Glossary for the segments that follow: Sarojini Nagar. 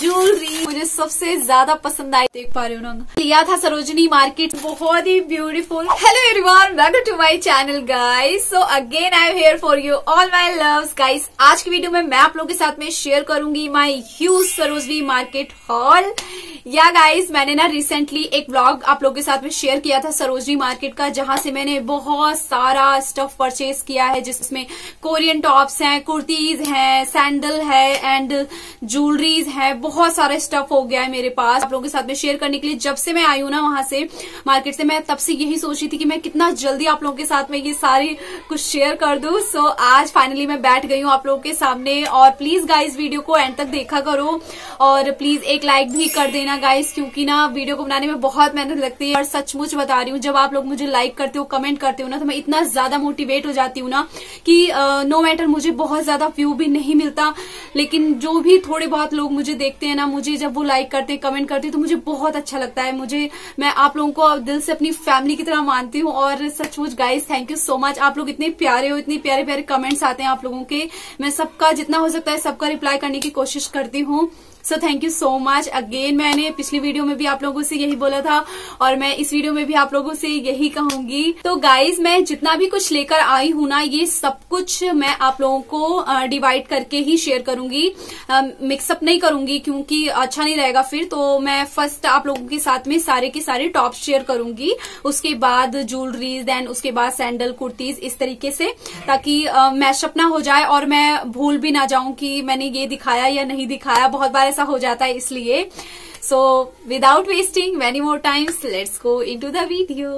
Jewellery मुझे सबसे ज्यादा पसंद आई, देख पा रहे हो ना, लिया था सरोजिनी मार्केट, बहुत ही beautiful. Hello everyone, welcome to my channel guys. So again I am here for you all my loves guys. आज की वीडियो में मैं आप लोगों के साथ में शेयर करूंगी my huge Sarojini market haul. या गाइस, मैंने ना रिसेंटली एक व्लॉग आप लोगों के साथ में शेयर किया था सरोजिनी मार्केट का, जहां से मैंने बहुत सारा स्टफ परचेज किया है, जिसमें कोरियन टॉप्स हैं, कुर्तीज हैं, सैंडल है एंड ज्वेलरीज है। बहुत सारा स्टफ हो गया है मेरे पास आप लोगों के साथ में शेयर करने के लिए। जब से मैं आई हूं ना वहां से मार्केट से, मैं तब से यही सोच रही थी कि मैं कितना जल्दी आप लोगों के साथ में ये सारी कुछ शेयर कर दूं। सो आज फाइनली मैं बैठ गई हूं आप लोगों के सामने। और प्लीज गाइज वीडियो को एंड तक देखा करो और प्लीज एक लाइक भी कर देना गाइज, क्योंकि ना वीडियो को बनाने में बहुत मेहनत लगती है। और सचमुच बता रही हूँ, जब आप लोग मुझे लाइक करते हो, कमेंट करते हो ना, तो मैं इतना ज्यादा मोटिवेट हो जाती हूँ ना कि नो मैटर मुझे बहुत ज्यादा व्यू भी नहीं मिलता, लेकिन जो भी थोड़े बहुत लोग मुझे देखते हैं ना, मुझे जब वो लाइक करते हैं, कमेंट करते हैं, तो मुझे बहुत अच्छा लगता है। मैं आप लोगों को दिल से अपनी फैमिली की तरह मानती हूँ। और सचमुच guys thank you so much, आप लोग इतने प्यारे हो, इतने प्यारे प्यारे कमेंट्स आते हैं आप लोगों के। मैं सबका जितना हो सकता है सबका रिप्लाई करने की कोशिश करती हूँ। So thank you so much again. मैंने पिछली वीडियो में भी आप लोगों से यही बोला था और मैं इस वीडियो में भी आप लोगों से यही कहूंगी। तो गाइज मैं जितना भी कुछ लेकर आई हूं ना, ये सब कुछ मैं आप लोगों को डिवाइड करके ही शेयर करूंगी, मिक्सअप नहीं करूंगी, क्योंकि अच्छा नहीं रहेगा फिर। तो मैं फर्स्ट आप लोगों के साथ में सारे के सारे टॉप्स शेयर करूंगी, उसके बाद ज्वेलरीज, देन उसके बाद सैंडल, कुर्तीज, इस तरीके से, ताकि मैशअप ना हो जाए और मैं भूल भी ना जाऊं कि मैंने ये दिखाया या नहीं दिखाया। बहुत बार हो जाता है इसलिए। So without wasting many more times, let's go into the video.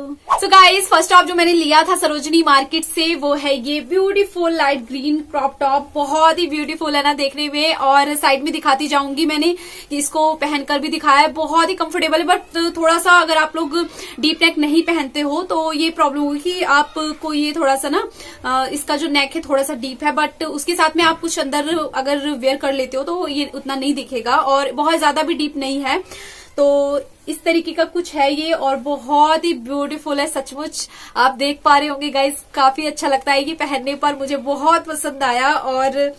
So guys first top जो मैंने लिया था सरोजिनी मार्केट से, वो है ये beautiful light green crop top. बहुत ही ब्यूटीफुल है ना देखने में, और साइड में दिखाती जाऊंगी। मैंने इसको पहनकर भी दिखाया है, बहुत ही कंफर्टेबल है। बट थोड़ा सा अगर आप लोग डीप नेक नहीं पहनते हो तो ये प्रॉब्लम होगी कि आपको ये थोड़ा सा ना, इसका जो नेक है थोड़ा सा डीप है, बट उसके साथ में आप कुछ अंदर अगर वेयर कर लेते हो तो ये उतना नहीं दिखेगा, और बहुत ज्यादा भी डीप नहीं है। तो इस तरीके का कुछ है ये, और बहुत ही ब्यूटीफुल है। सचमुच आप देख पा रहे होंगे गाइस, काफी अच्छा लगता है ये पहनने पर, मुझे बहुत पसंद आया। और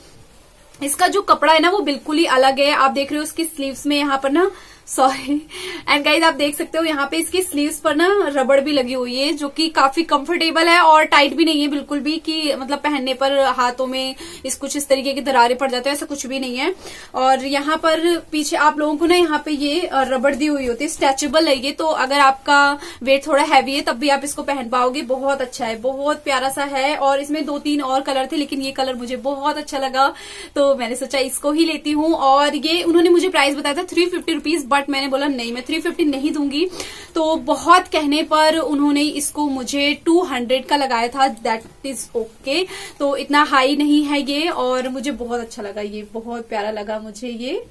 इसका जो कपड़ा है ना वो बिल्कुल ही अलग है। आप देख रहे हो उसकी स्लीव्स में यहाँ पर ना, सॉरी एंड गाइज, आप देख सकते हो यहाँ पे इसकी स्लीव्स पर ना रबड़ भी लगी हुई है, जो कि काफी कंफर्टेबल है और टाइट भी नहीं है बिल्कुल भी, कि मतलब पहनने पर हाथों में इस कुछ इस तरीके की दरारें पड़ जाते हैं, ऐसा कुछ भी नहीं है। और यहाँ पर पीछे आप लोगों को ना यहाँ पे ये रबड़ दी हुई होती है, स्ट्रेचेबल है ये, तो अगर आपका वेट थोड़ा हैवी है तब भी आप इसको पहन पाओगे। बहुत अच्छा है, बहुत प्यारा सा है। और इसमें 2-3 और कलर थे, लेकिन ये कलर मुझे बहुत अच्छा लगा तो मैंने सोचा इसको ही लेती हूँ। और ये उन्होंने मुझे प्राइस बताया था 350 रुपीज, बट मैंने बोला नहीं, मैं 350 नहीं दूंगी। तो बहुत कहने पर उन्होंने इसको मुझे 200 का लगाया था, दैट इज ओके। तो इतना हाई नहीं है ये, और मुझे बहुत अच्छा लगा ये, बहुत प्यारा लगा मुझे ये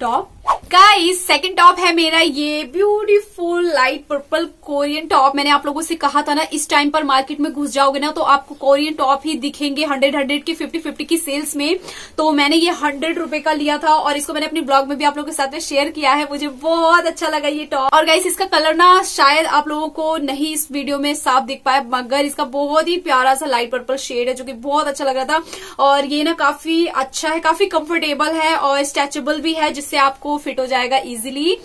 टॉप। गाइस सेकंड टॉप है मेरा ये beautiful light purple Korean top. मैंने आप लोगों से कहा था ना, इस टाइम पर मार्केट में घुस जाओगे ना तो आपको कोरियन टॉप ही दिखेंगे 100 की, 50 की सेल्स में। तो मैंने ये 100 रुपए का लिया था और इसको मैंने अपने ब्लॉग में भी आप लोगों के साथ में शेयर किया है। मुझे बहुत अच्छा लगा ये टॉप। और गाइस इसका कलर ना शायद आप लोगों को नहीं इस वीडियो में साफ दिख पाया, मगर इसका बहुत ही प्यारा सा लाइट पर्पल शेड है, जो कि बहुत अच्छा लग रहा था। और ये ना काफी अच्छा है, काफी कंफर्टेबल है और स्ट्रेचेबल भी है, जिससे आपको फिट हो जाएगा इजीली।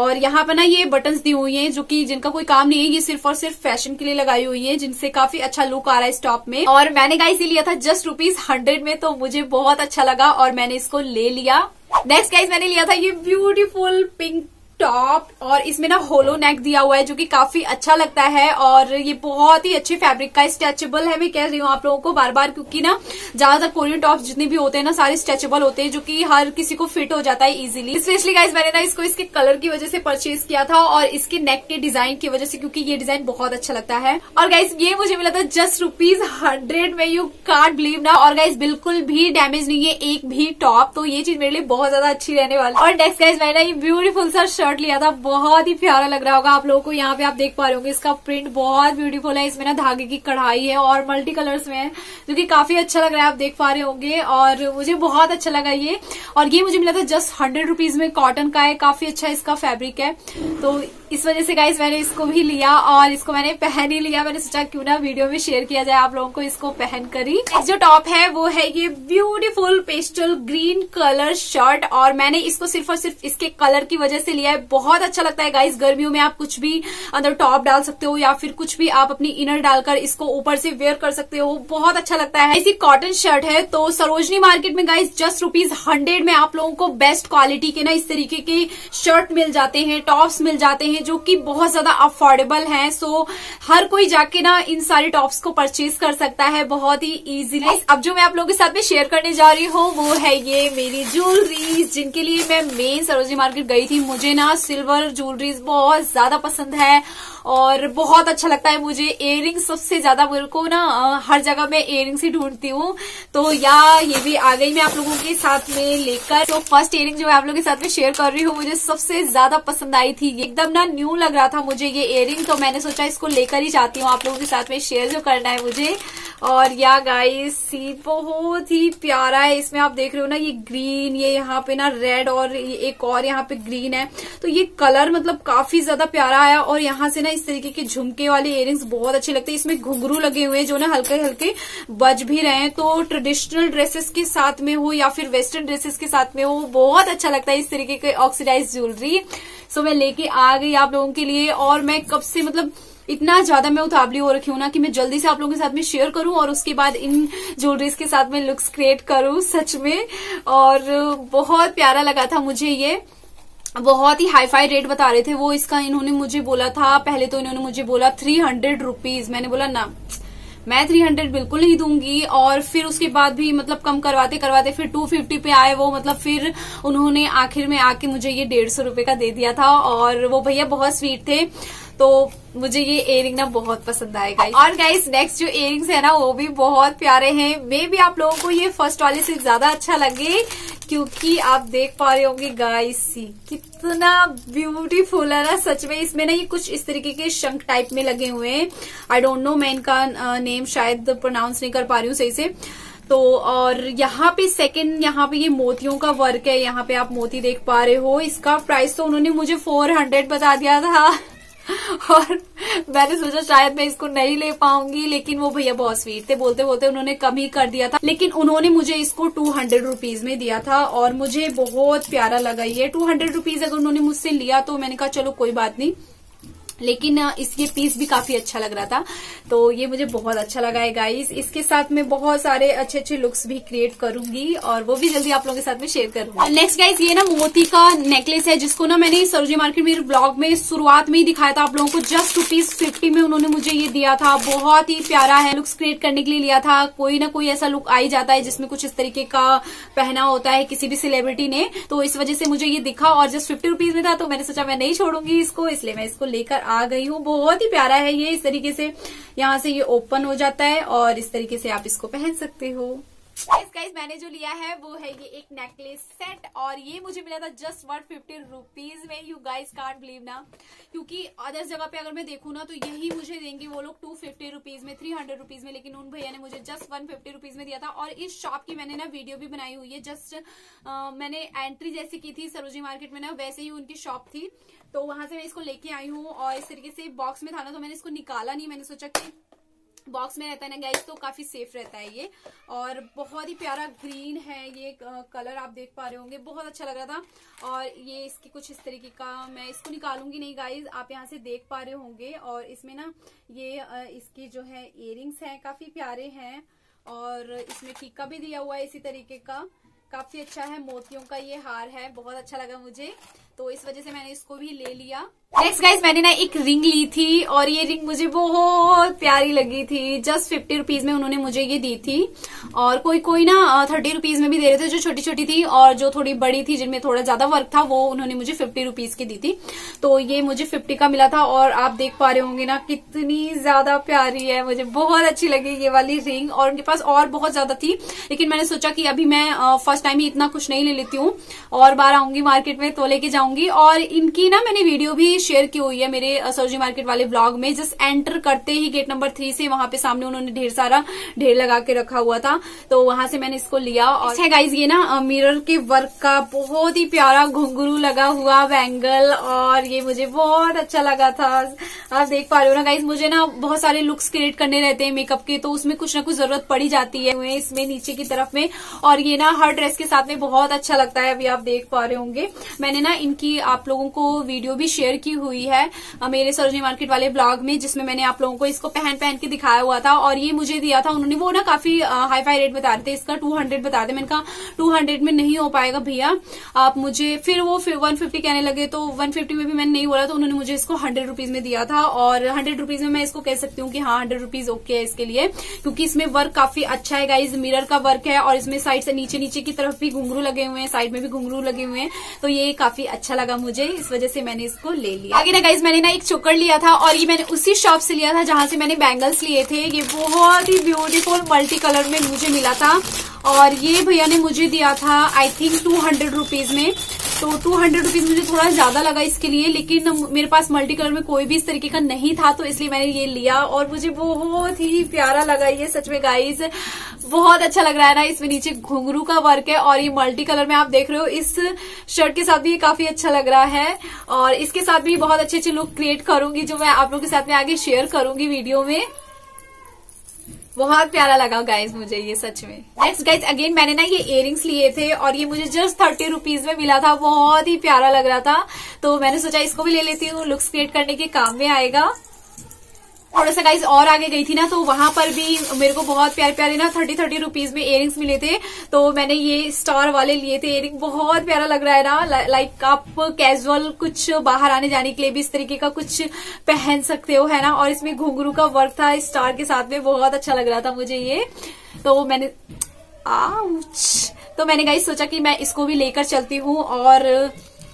और यहाँ पर ना ये बटन्स दी हुई हैं, जो कि जिनका कोई काम नहीं है, ये सिर्फ और सिर्फ फैशन के लिए लगाई हुई है, जिनसे काफी अच्छा लुक आ रहा है इस टॉप में। और मैंने गाइस ये लिया था जस्ट ₹100 में, तो मुझे बहुत अच्छा लगा और मैंने इसको ले लिया। नेक्स्ट गाइस मैंने लिया था ये ब्यूटीफुल पिंक टॉप, और इसमें ना होलो नेक दिया हुआ है, जो कि काफी अच्छा लगता है। और ये बहुत ही अच्छे फैब्रिक का, स्ट्रेचेबल है, मैं कह रही हूँ आप लोगों को बार बार, क्योंकि ना ज्यादातर कोरियन टॉप्स जितने भी होते हैं ना सारे स्ट्रेचेबल होते हैं, जो कि हर किसी को फिट हो जाता है इजीली। स्पेशली गाइस मैंने ना इसको इसके कलर की वजह से परचेज किया था और इसके नेक के डिजाइन की वजह से, क्योंकि ये डिजाइन बहुत अच्छा लगता है। और गाइस ये मुझे मिला था जस्ट ₹100 में, यू कांट बिलीव ना। और गाइस बिल्कुल भी डैमेज नहीं है एक भी टॉप, तो ये चीज मेरे लिए बहुत ज्यादा अच्छी रहने वाली। और नेक्स्ट गाइस मैंने ये ब्यूटीफुल सा लिया था, बहुत ही प्यारा लग रहा होगा आप लोगों को। यहाँ पे आप देख पा रहे होंगे इसका प्रिंट बहुत ब्यूटीफुल है, इसमें ना धागे की कढ़ाई है और मल्टी कलर्स में है, जो कि काफी अच्छा लग रहा है, आप देख पा रहे होंगे। और मुझे बहुत अच्छा लगा ये, और ये मुझे मिला था जस्ट ₹100 में, कॉटन का है, काफी अच्छा इसका फैब्रिक है। तो इस वजह से गाइस मैंने इसको भी लिया और इसको मैंने पहन ही लिया। मैंने सोचा क्यों ना वीडियो में शेयर किया जाए आप लोगों को इसको पहन कर ही। जो टॉप है वो है ये beautiful pastel green colour shirt और मैंने इसको सिर्फ और सिर्फ इसके कलर की वजह से लिया है। बहुत अच्छा लगता है गाइस, गर्मियों में आप कुछ भी अंदर टॉप डाल सकते हो या फिर कुछ भी आप अपनी इनर डालकर इसको ऊपर से वेयर कर सकते हो, बहुत अच्छा लगता है। इसी कॉटन शर्ट है तो सरोजनी मार्केट में गाइस जस्ट ₹100 में आप लोगों को बेस्ट क्वालिटी के ना इस तरीके के शर्ट मिल जाते हैं, टॉप्स मिल जाते हैं जो कि बहुत ज्यादा अफोर्डेबल हैं। सो हर कोई जाके ना इन सारे टॉप्स को परचेज कर सकता है बहुत ही इजीली। अब जो मैं आप लोगों के साथ में शेयर करने जा रही हूँ वो है ये मेरी ज्वेलरीज, जिनके लिए मैं मेन सरोजनी मार्केट गई थी। मुझे ना सिल्वर ज्वेलरीज बहुत ज्यादा पसंद है और बहुत अच्छा लगता है मुझे। इयररिंग्स सबसे ज्यादा, मेरे को ना हर जगह मैं इयररिंग्स ही ढूंढती हूँ, तो या ये भी आ गई मैं आप लोगों के साथ में लेकर। तो फर्स्ट इयररिंग जो मैं आप लोगों के साथ में शेयर कर रही हूँ मुझे सबसे ज्यादा पसंद आई थी, एकदम ना न्यू लग रहा था मुझे ये इयररिंग, तो मैंने सोचा इसको लेकर ही जाती हूँ आप लोगों के साथ में शेयर जो करना है मुझे। और या गाइस सी बहुत ही प्यारा है, इसमें आप देख रहे हो ना ये ग्रीन, ये यहाँ पे ना रेड और एक और यहाँ पे ग्रीन है, तो ये कलर मतलब काफी ज्यादा प्यारा है। और यहाँ से ना इस तरीके के झुमके वाले इयररिंग्स बहुत अच्छे लगते हैं। इसमें घुंघरू लगे हुए हैं जो ना हल्के हल्के बज भी रहे हैं, तो ट्रेडिशनल ड्रेसेस के साथ में हो या फिर वेस्टर्न ड्रेसेस के साथ में हो बहुत अच्छा लगता है इस तरीके के ऑक्सीडाइज ज्वेलरी। सो मैं लेके आ गई आप लोगों के लिए और मैं कब से मतलब इतना ज्यादा मैं उतावली हो रखी हूँ ना कि मैं जल्दी से आप लोगों के साथ में शेयर करूं और उसके बाद इन ज्वेलरीज के साथ में लुक्स क्रिएट करूं सच में। और बहुत प्यारा लगा था मुझे ये, बहुत ही हाई फाई रेट बता रहे थे वो इसका। इन्होंने मुझे बोला था पहले, तो इन्होंने मुझे बोला ₹300, मैंने बोला ना मैं 300 बिल्कुल नहीं दूंगी। और फिर उसके बाद भी मतलब कम करवाते करवाते फिर 250 पे आए वो, मतलब फिर उन्होंने आखिर में आके मुझे ये ₹150 का दे दिया था और वो भैया बहुत स्वीट थे। तो मुझे ये इयररिंग ना बहुत पसंद आएगा। और गाइस नेक्स्ट जो इयररिंग्स है ना वो भी बहुत प्यारे हैं। मे भी आप लोगों को ये फर्स्ट वाले से ज्यादा अच्छा लगे क्योंकि आप देख पा रहे होंगे गाइस कितना ब्यूटीफुल है ना सच में। इसमें ना ये कुछ इस तरीके के शंख टाइप में लगे हुए हैं, आई डोंट नो मैं इनका नेम शायद प्रोनाउंस नहीं कर पा रही हूँ सही से। तो और यहाँ पे सेकंड यहाँ पे ये मोतियों का वर्क है, यहाँ पे आप मोती देख पा रहे हो। इसका प्राइस तो उन्होंने मुझे 400 बता दिया था और मैंने सोचा शायद मैं इसको नहीं ले पाऊंगी, लेकिन वो भैया बहुत स्वीट थे, बोलते बोलते उन्होंने कम ही कर दिया था, लेकिन उन्होंने मुझे इसको ₹200 में दिया था और मुझे बहुत प्यारा लगा ये। ₹200 अगर उन्होंने मुझसे लिया तो मैंने कहा चलो कोई बात नहीं, लेकिन इसके पीस भी काफी अच्छा लग रहा था, तो ये मुझे बहुत अच्छा लगा है गाइस। इसके साथ मैं बहुत सारे अच्छे अच्छे लुक्स भी क्रिएट करूंगी और वो भी जल्दी आप लोगों के साथ में शेयर करूंगी। नेक्स्ट गाइस ये ना मोती का नेकलेस है जिसको ना मैंने सरोजनी मार्केट मेरे ब्लॉग में शुरुआत में ही दिखाया था आप लोगों को। जस्ट ₹50 में उन्होंने मुझे ये दिया था, बहुत ही प्यारा है, लुक्स क्रिएट करने के लिए लिया था। कोई ना कोई ऐसा लुक आ ही जाता है जिसमें कुछ इस तरीके का पहना होता है किसी भी सेलिब्रिटी ने, तो इस वजह से मुझे ये दिखा और जस्ट ₹50 में था, तो मैंने सोचा मैं नहीं छोड़ूंगी इसको, इसलिए मैं इसको लेकर आ गई हूँ। बहुत ही प्यारा है ये, इस तरीके से यहाँ से ये ओपन हो जाता है और इस तरीके से आप इसको पहन सकते हो। गाइस मैंने जो लिया है वो है ये एक नेकलेस सेट और ये मुझे मिला था जस्ट ₹150 में। यू गाइस कांट बिलीव ना, क्योंकि अदर जगह पे अगर मैं देखूँ ना तो यही मुझे देंगे वो लोग ₹250 में, ₹300 में, लेकिन उन भैया ने मुझे जस्ट ₹150 में दिया था। और इस शॉप की मैंने ना वीडियो भी बनाई हुई है, जस्ट मैंने एंट्री जैसी की थी सरोजनी मार्केट में ना वैसे ही उनकी शॉप थी, तो वहां से मैं इसको लेके आई हूँ। और इस तरीके से बॉक्स में था ना तो मैंने इसको निकाला नहीं, मैंने सोचा कि बॉक्स में रहता है ना गाइस तो काफी सेफ रहता है ये। और बहुत ही प्यारा ग्रीन है ये कलर, आप देख पा रहे होंगे, बहुत अच्छा लग रहा था। और ये इसकी कुछ इस तरीके का, मैं इसको निकालूंगी नहीं गाइस, आप यहाँ से देख पा रहे होंगे। और इसमें ना ये इसकी जो है इयररिंग्स हैं काफी प्यारे हैं और इसमें टीका भी दिया हुआ है इसी तरीके का, काफी अच्छा है। मोतियों का ये हार है, बहुत अच्छा लगा मुझे, तो इस वजह से मैंने इसको भी ले लिया। नेक्स्ट गाइस मैंने ना एक रिंग ली थी और ये रिंग मुझे बहुत प्यारी लगी थी, जस्ट ₹50 में उन्होंने मुझे ये दी थी। और कोई कोई ना ₹30 में भी दे रहे थे, जो छोटी छोटी थी और जो थोड़ी बड़ी थी जिनमें थोड़ा ज्यादा वर्क था वो उन्होंने मुझे ₹50 की दी थी, तो ये मुझे 50 का मिला था। और आप देख पा रहे होंगे ना कितनी ज्यादा प्यारी है, मुझे बहुत अच्छी लगी ये वाली रिंग। और उनके पास और बहुत ज्यादा थी, लेकिन मैंने सोचा कि अभी मैं फर्स्ट फर्स्ट टाइम ही इतना कुछ नहीं ले लेती हूँ, और बार आऊंगी मार्केट में तो लेके जाऊंगी। और इनकी ना मैंने वीडियो भी शेयर की हुई है मेरे सरोजिनी मार्केट वाले ब्लॉग में। जस्ट एंटर करते ही गेट नंबर 3 से वहां पे सामने उन्होंने ढेर सारा ढेर लगा के रखा हुआ था, तो वहां से मैंने इसको लिया। और है गाइज ये ना मिरर के वर्क का बहुत ही प्यारा घुंघरू लगा हुआ बैंगल, और ये मुझे बहुत अच्छा लगा था। आप देख पा रहे हो ना गाइज, मुझे ना बहुत सारे लुक्स क्रिएट करने रहते हैं मेकअप के, तो उसमें कुछ ना कुछ जरूरत पड़ी जाती है इसमें नीचे की तरफ में। और ये ना हर ड्रेस के साथ में बहुत अच्छा लगता है। अभी आप देख पा रहे होंगे मैंने ना इनकी आप लोगों को वीडियो भी शेयर की हुई है मेरे सरोजिनी मार्केट वाले ब्लॉग में, जिसमें मैंने आप लोगों को इसको पहन पहन के दिखाया हुआ था। और ये मुझे दिया था उन्होंने, वो ना काफी हाई फाई रेट बता रहे थे, इसका 200 बता रहे। मैंने कहा 200 में नहीं हो पाएगा भैया आप मुझे, फिर वो 150 कहने लगे, तो 150 में भी मैंने नहीं बोला, तो उन्होंने मुझे इसको 100 रुपीज में दिया था। और 100 रुपीज में मैं इसको कह सकती हूँ कि हाँ 100 रुपीज ओके है इसके लिए, क्योंकि इसमें वर्क काफी अच्छा है गाइज, मिरर का वर्क है, और इसमें साइड से नीचे नीचे की तरफ भी घुंघरू लगे हुए हैं, साइड में भी घुंघरू लगे हुए हैं, तो ये काफी अच्छा लगा मुझे, इस वजह से मैंने इसको ले लिया। आगे ना गाइज मैंने ना एक चोकर लिया था, और ये मैंने उसी शॉप से लिया था जहां से मैंने बैंगल्स लिए थे। ये बहुत ही ब्यूटीफुल मल्टी कलर में मुझे मिला था, और ये भैया ने मुझे दिया था आई थिंक 200 रुपीज में। तो 200 रुपीज मुझे थोड़ा ज्यादा लगा इसके लिए, लेकिन मेरे पास मल्टी कलर में कोई भी इस तरीके का नहीं था, तो इसलिए मैंने ये लिया। और मुझे बहुत ही प्यारा लगा ये, सच में गाइज बहुत अच्छा लग रहा है ना, इसमें नीचे घुंघरू का वर्क है और ये मल्टी कलर में आप देख रहे हो। इस शर्ट के साथ भी ये काफी अच्छा लग रहा है, और इसके साथ भी बहुत अच्छे अच्छे लुक क्रिएट करूंगी जो मैं आप लोगों के साथ में आगे शेयर करूंगी वीडियो में। बहुत प्यारा लगा गाइज मुझे ये सच में। नेक्स्ट गाइज अगेन मैंने ना ये इयररिंग्स लिए थे, और ये मुझे जस्ट 30 रुपीज में मिला था, बहुत ही प्यारा लग रहा था, तो मैंने सोचा इसको भी ले लेती हूँ, लुक्स क्रिएट करने के काम में आएगा। थोड़ा सा गाइज और आगे गई थी ना, तो वहां पर भी मेरे को बहुत प्यारे प्यारे ना 30 रुपीज में इयररिंग्स मिले थे, तो मैंने ये स्टार वाले लिए थे इयररिंग। बहुत प्यारा लग रहा है ना, लाइक आप कैजुअल कुछ बाहर आने जाने के लिए भी इस तरीके का कुछ पहन सकते हो, है ना। और इसमें घुंघरू का वर्क था स्टार के साथ में, बहुत अच्छा लग रहा था मुझे ये, तो मैंने गाइज सोचा कि मैं इसको भी लेकर चलती हूँ और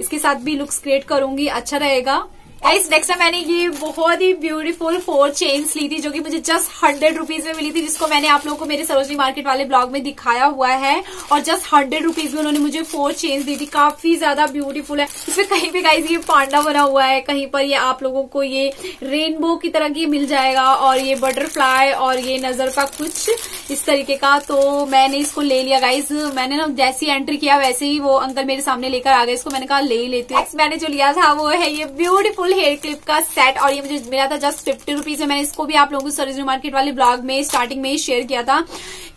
इसके साथ भी लुक्स क्रिएट करूंगी, अच्छा रहेगा। गाइस नेक्स्ट टाइम मैंने ये बहुत ही ब्यूटीफुल 4 चेन्स ली थी, जो कि मुझे जस्ट 100 रुपीज में मिली थी, जिसको मैंने आप लोगों को मेरे सरोजिनी मार्केट वाले ब्लॉग में दिखाया हुआ है। और जस्ट 100 रुपीज में उन्होंने मुझे 4 चेन्स दी थी, काफी ज्यादा ब्यूटीफुल है। इसमें कहीं पे गाइस ये पांडा बना हुआ है, कहीं पर ये आप लोगों को ये रेनबो की तरह की मिल जाएगा, और ये बटरफ्लाई और ये नजर का कुछ इस तरीके का, तो मैंने इसको ले लिया गाइज। मैंने ना जैसे ही एंट्री किया वैसे ही वो अंकल मेरे सामने लेकर आ गए इसको, मैंने कहा ले ही लेती हूँ। मैंने जो लिया था वो है ये ब्यूटीफुल हेयर क्लिप का सेट, और ये मुझे मिला था जस्ट 50 रुपीज में। मैंने इसको भी आप लोगों को सरोजिनी मार्केट वाले ब्लॉग में स्टार्टिंग में ही शेयर किया था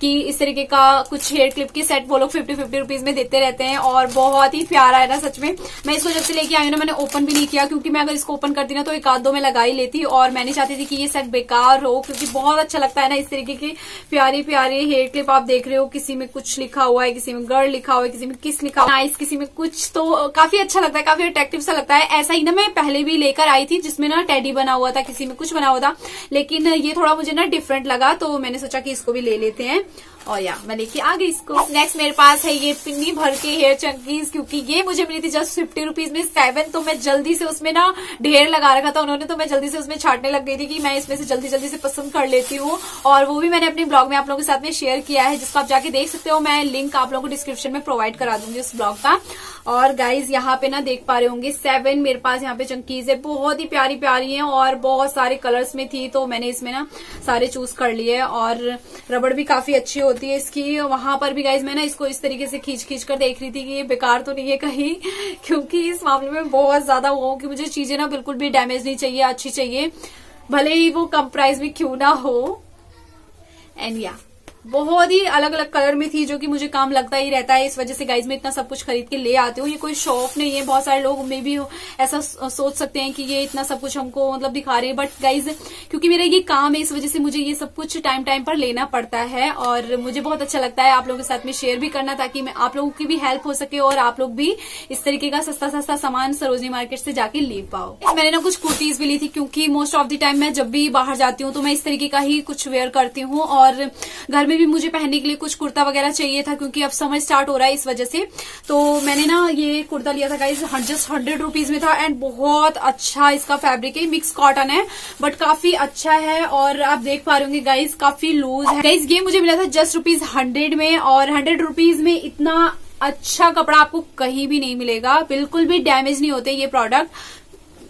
कि इस तरीके का कुछ हेयर क्लिप के सेट वो लोग 50 रुपीज में देते रहते हैं, और बहुत ही प्यारा है ना सच में। मैं इसको जब से लेके आई हूँ ना, मैंने ओपन भी नहीं किया, क्योंकि मैं अगर इसको ओपन करती ना तो एक आध दो में लगा ही लेती, और मैंने चाहती थी कि ये सेट बेकार हो, क्योंकि बहुत अच्छा लगता है ना इस तरीके के प्यारे प्यारे हेयर क्लिप। आप देख रहे हो किसी में कुछ लिखा हुआ है, किसी में गर्ल लिखा हुआ है, किसी में किस लिखा हुआ है, किसी में कुछ, तो काफी अच्छा लगता है, काफी अट्रैक्टिव सा लगता है। ऐसा ही ना मैं पहले भी लेकर आई थी जिसमें ना टेडी बना हुआ था, किसी में कुछ बना हुआ था, लेकिन ये थोड़ा मुझे ना डिफरेंट लगा, तो मैंने सोचा कि इसको भी ले लेते हैं, और या मैं लेके आ गई इसको। नेक्स्ट मेरे पास है ये पिन्नी भर के हेयर चंकीज, क्योंकि ये मुझे मिली थी जस्ट 50 रुपीज में 7, तो मैं जल्दी से उसमें ना ढेर लगा रखा था उन्होंने, तो मैं जल्दी से उसमें छाटने लग गई थी कि मैं इसमें से जल्दी जल्दी से पसंद कर लेती हूँ, और वो भी मैंने अपने ब्लॉग में आप लोगों के साथ में शेयर किया है, जिसको आप जाके देख सकते हो। मैं लिंक आप लोगों को डिस्क्रिप्शन में प्रोवाइड करा दूंगी उस ब्लॉग का। और गाइज यहाँ पे ना देख पा रहे होंगे 7 मेरे पास यहाँ पे चंकीज है, बहुत ही प्यारी प्यारी है, और बहुत सारे कलर्स में थी, तो मैंने इसमें ना सारे चूज कर लिए, और रबड़ भी काफी अच्छी होती है इसकी। वहां पर भी गाइज मैं ना इसको इस तरीके से खींच खींच कर देख रही थी कि ये बेकार तो नहीं है कहीं, क्योंकि इस मामले में बहुत ज्यादा वो कि मुझे चीजें ना बिल्कुल भी डैमेज नहीं चाहिए, अच्छी चाहिए, भले ही वो कम प्राइस में क्यों ना हो। एंड या बहुत ही अलग अलग कलर में थी, जो कि मुझे काम लगता ही रहता है, इस वजह से गाइज मैं इतना सब कुछ खरीद के ले आती हूँ। ये कोई शॉप नहीं है, बहुत सारे लोग मे भी ऐसा सोच सकते हैं कि ये इतना सब कुछ हमको मतलब दिखा रहे हैं, बट गाइज क्योंकि मेरा ये काम है, इस वजह से मुझे ये सब कुछ टाइम टाइम पर लेना पड़ता है, और मुझे बहुत अच्छा लगता है आप लोगों के साथ में शेयर भी करना, ताकि मैं आप लोगों की भी हेल्प हो सके, और आप लोग भी इस तरीके का सस्ता सस्ता सामान सरोजिनी मार्केट से जाके ले पाओ। मैंने ना कुछ कुर्तीज भी ली थी, क्योंकि मोस्ट ऑफ द टाइम मैं जब भी बाहर जाती हूँ तो मैं इस तरीके का ही कुछ वेयर करती हूँ, और घर में भी मुझे पहनने के लिए कुछ कुर्ता वगैरह चाहिए था क्योंकि अब समर स्टार्ट हो रहा है, इस वजह से। तो मैंने ना ये कुर्ता लिया था गाइस, जस्ट 100 रुपीज में था। एंड बहुत अच्छा इसका फैब्रिक है, मिक्स कॉटन है बट काफी अच्छा है। और आप देख पा रहे होंगे गाइस काफी लूज है। गाइस ये मुझे मिला था जस्ट ₹100 में, और 100 रुपीज में इतना अच्छा कपड़ा आपको कहीं भी नहीं मिलेगा। बिल्कुल भी डैमेज नहीं होते ये प्रोडक्ट,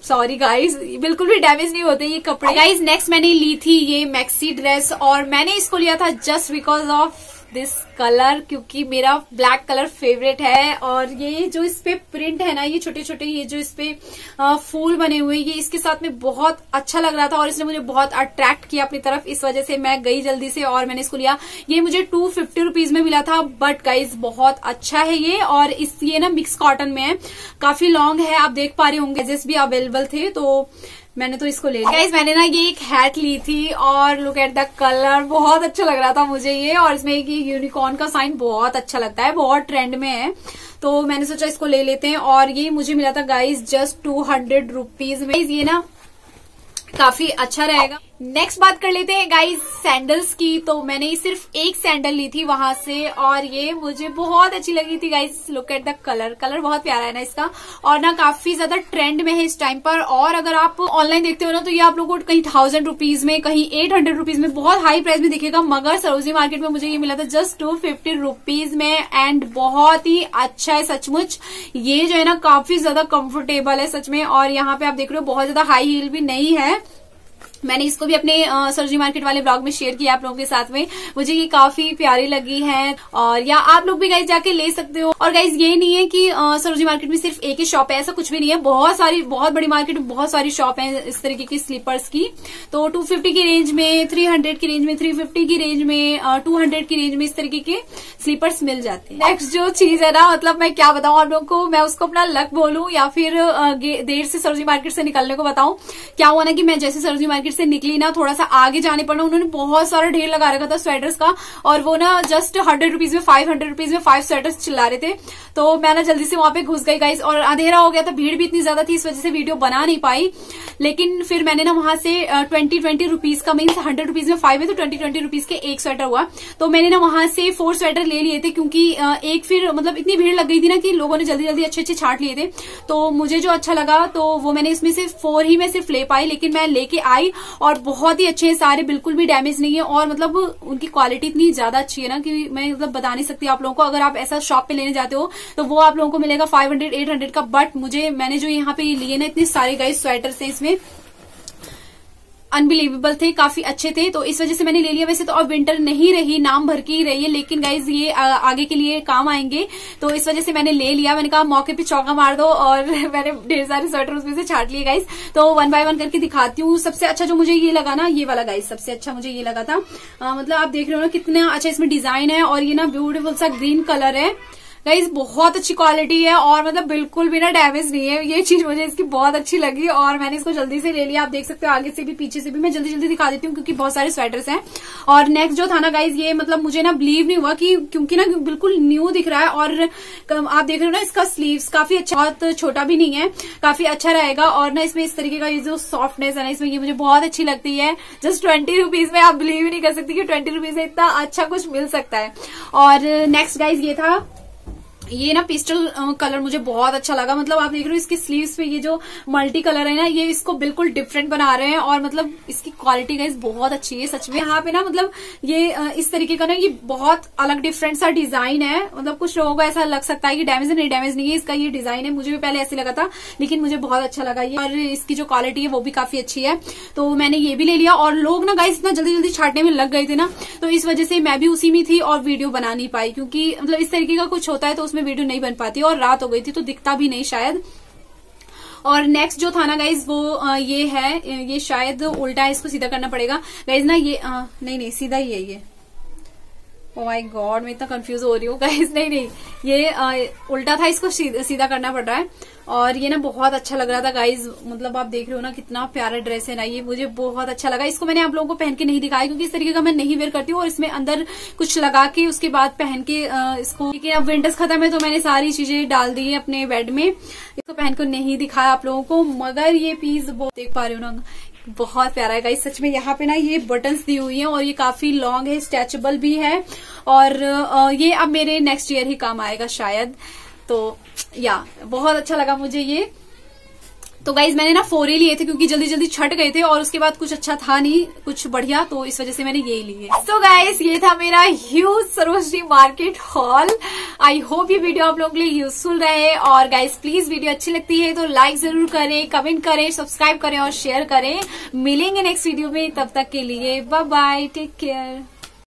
सॉरी गाइज, बिल्कुल भी डैमेज नहीं होते ये कपड़े। गाइज नेक्स्ट मैंने ली थी ये मैक्सी ड्रेस, और मैंने इसको लिया था just because of this colour, क्योंकि मेरा ब्लैक कलर फेवरेट है। और ये जो इस पे प्रिंट है ना, ये छोटे छोटे, ये जो इस पे फूल बने हुए, ये इसके साथ में बहुत अच्छा लग रहा था और इसने मुझे बहुत अट्रैक्ट किया अपनी तरफ। इस वजह से मैं गई जल्दी से और मैंने इसको लिया। ये मुझे 250 रुपीज में मिला था बट गाइज बहुत अच्छा है ये। और इस ये ना मिक्स कॉटन में है, काफी लॉन्ग है, आप देख पा रहे होंगे। साइजेस भी अवेलेबल थे तो मैंने तो इसको ले लिया। गाइज मैंने ना ये एक हैट ली थी और लुक एट द कलर, बहुत अच्छा लग रहा था मुझे ये। और इसमें एक यूनिकॉर्न का साइन बहुत अच्छा लगता है, बहुत ट्रेंड में है, तो मैंने सोचा इसको ले लेते हैं। और ये मुझे मिला था गाइज जस्ट 200 रुपीज में। ये ना काफी अच्छा रहेगा। नेक्स्ट बात कर लेते हैं गाइज सैंडल्स की। तो मैंने सिर्फ एक सैंडल ली थी वहां से और ये मुझे बहुत अच्छी लगी थी guys. Look at the colour, colour बहुत प्यारा है ना इसका, और ना काफी ज्यादा ट्रेंड में है इस टाइम पर। और अगर आप ऑनलाइन देखते हो ना तो ये आप लोगों को कहीं 1000 रुपीज में, कहीं 800 रुपीज में, बहुत हाई प्राइस में दिखेगा। मगर सरोजिनी मार्केट में मुझे ये मिला था जस्ट 250 रुपीज में। एंड बहुत ही अच्छा है सचमुच, ये जो है ना काफी ज्यादा कम्फर्टेबल है सच में। और यहाँ पे आप देख रहे हो बहुत ज्यादा हाई हील भी नहीं है। मैंने इसको भी अपने सरोजिनी मार्केट वाले ब्लॉग में शेयर किया आप लोगों के साथ में। मुझे ये काफी प्यारी लगी है, और या आप लोग भी गाइज जाके ले सकते हो। और गाइज ये नहीं है कि सरोजिनी मार्केट में सिर्फ एक ही शॉप है, ऐसा कुछ भी नहीं है। बहुत सारी, बहुत बड़ी मार्केट में बहुत सारी शॉप है इस तरीके की स्लीपर्स की। तो 250 की रेंज में, 300 की रेंज में, 350 की रेंज में, 200 की रेंज में इस तरीके के स्लीपर्स मिल जाते हैं। नेक्स्ट जो चीज है ना, मतलब मैं क्या बताऊं आप लोगों को, मैं उसको अपना लक बोलूं या फिर देर से सरोजिनी मार्केट से निकलने को बताऊं। क्या हुआ ना कि मैं जैसे सरोजिनी मार्केट से निकली ना, थोड़ा सा आगे जाने पर ना उन्होंने बहुत सारा ढेर लगा रखा था स्वेटर्स का, और वो ना जस्ट 100 रुपीज में 500 रुपीज में 5 स्वेटर्स चिल्ला रहे थे। तो मैं ना जल्दी से वहां पे घुस गई गाइस, और अंधेरा हो गया था, भीड़ भी इतनी ज्यादा थी, इस वजह से वीडियो बना नहीं पाई। लेकिन फिर मैंने ना वहां से 20 रुपीज का, मीन्स 100 रुपीज में 5 है तो 20 रुपीज के 1 स्वेटर हुआ। तो मैंने ना वहां से 4 स्वेटर ले लिए थे, क्योंकि एक फिर मतलब इतनी भीड़ लग गई थी ना कि लोगों ने जल्दी जल्दी अच्छे अच्छे छाट लिए थे। तो मुझे जो अच्छा लगा तो वो मैंने इसमें से 4 ही मैं सिर्फ ले पाई, लेकिन मैं लेके आई। और बहुत ही अच्छे हैं सारे, बिल्कुल भी डैमेज नहीं है, और मतलब उनकी क्वालिटी इतनी ज्यादा अच्छी है ना कि मैं मतलब बता नहीं सकती आप लोगों को। अगर आप ऐसा शॉप पे लेने जाते हो तो वो आप लोगों को मिलेगा 500 800 का। बट मैंने जो यहाँ पे लिए ना इतने सारे गाइस स्वेटर्स हैं, इसमें अनबिलीवेबल थे, काफी अच्छे थे, तो इस वजह से मैंने ले लिया। वैसे तो अब विंटर नहीं रही, नाम भर के ही रही है, लेकिन गाइज ये आगे के लिए काम आएंगे, तो इस वजह से मैंने ले लिया। मैंने कहा मौके पे चौका मार दो, और मैंने ढेर सारे स्वेटर उसमें से छाट लिए गाइज। तो 1 बाय 1 करके दिखाती हूँ। सबसे अच्छा जो मुझे ये लगा ना, ये वाला गाइज सबसे अच्छा मुझे ये लगा था। मतलब आप देख रहे हो ना कितना अच्छा इसमें डिजाइन है, और ये ना ब्यूटीफुल सा ग्रीन कलर है गाइज, बहुत अच्छी क्वालिटी है, और मतलब बिल्कुल भी ना डैमेज नहीं है। ये चीज मुझे इसकी बहुत अच्छी लगी और मैंने इसको जल्दी से ले लिया। आप देख सकते हो आगे से भी पीछे से भी, मैं जल्दी जल्दी दिखा देती हूँ क्योंकि बहुत सारे स्वेटर्स हैं। और नेक्स्ट जो था ना गाइज, ये मतलब मुझे ना बिलीव नहीं हुआ कि क्योंकि ना बिल्कुल न्यू दिख रहा है, और आप देख रहे हो ना इसका स्लीव्स काफी अच्छा, छोटा भी नहीं है, काफी अच्छा रहेगा। और ना इसमें इस तरीके का ये जो सॉफ्टनेस है ना इसमें, ये मुझे बहुत अच्छी लगती है। जस्ट 20 रुपीज में आप बिलीव ही नहीं कर सकती कि 20 रुपीज में इतना अच्छा कुछ मिल सकता है। और नेक्स्ट गाइज ये था, ये ना पेस्टल कलर मुझे बहुत अच्छा लगा। मतलब आप देख रहे हो इसके स्लीव्स पे ये जो मल्टी कलर है ना, ये इसको बिल्कुल डिफरेंट बना रहे हैं, और मतलब इसकी क्वालिटी गाइस बहुत अच्छी है सच में। यहाँ पे ना मतलब ये इस तरीके का ना, ये बहुत अलग डिफरेंट सा डिजाइन है। मतलब कुछ लोगों को ऐसा लग सकता है कि डैमेज है, नहीं डैमेज नहीं है इसका, ये डिजाइन है। मुझे भी पहले ऐसे लगा था, लेकिन मुझे बहुत अच्छा लगा ये, और इसकी जो क्वालिटी है वो भी काफी अच्छी है। तो मैंने ये भी ले लिया। और लोग ना गाइस इतना जल्दी जल्दी छाटने में लग गए थे ना, तो इस वजह से मैं भी उसी में थी और वीडियो बना नहीं पाई, क्योंकि मतलब इस तरीके का कुछ होता है तो वीडियो नहीं बन पाती, और रात हो गई थी तो दिखता भी नहीं शायद। और नेक्स्ट जो था ना गाइज वो ये है, ये शायद उल्टा है, इसको सीधा करना पड़ेगा गाइज ना। ये नहीं सीधा ही है ये। ओ माय गॉड, मैं इतना कंफ्यूज हो रही हूँ गाइज। नहीं ये उल्टा था, इसको सीधा करना पड़ रहा है। और ये ना बहुत अच्छा लग रहा था गाइज, मतलब आप देख रहे हो ना कितना प्यारा ड्रेस है ना, ये मुझे बहुत अच्छा लगा। इसको मैंने आप लोगों को पहन के नहीं दिखाया क्योंकि इस तरीके का मैं नहीं वेयर करती हूँ, और इसमें अंदर कुछ लगा के उसके बाद पहन के इसको, क्योंकि अब विंटर्स खत्म है तो मैंने सारी चीजें डाल दी है अपने बेड में, इसको पहन के नहीं दिखाया आप लोगों को। मगर ये पीस बहुत देख पा रहे हो ना, बहुत प्यारा है गाइस सच में। यहाँ पे ना ये बटन्स दी हुई हैं और ये काफी लॉन्ग है, स्ट्रेचेबल भी है और ये अब मेरे नेक्स्ट ईयर ही काम आएगा शायद। तो या बहुत अच्छा लगा मुझे ये। तो गाइज मैंने ना 4 ही लिए थे क्योंकि जल्दी जल्दी छट गए थे और उसके बाद कुछ अच्छा था नहीं कुछ बढ़िया, तो इस वजह से मैंने ये लिए। तो गाइज ये था मेरा huge Sarojini market haul. I hope ये वीडियो आप लोगों के लिए यूजफुल रहे। और गाइज प्लीज वीडियो अच्छी लगती है तो लाइक जरूर करें, कमेंट करें, सब्सक्राइब करें और शेयर करें। मिलेंगे नेक्स्ट वीडियो में, तब तक के लिए बाय बाय, टेक केयर।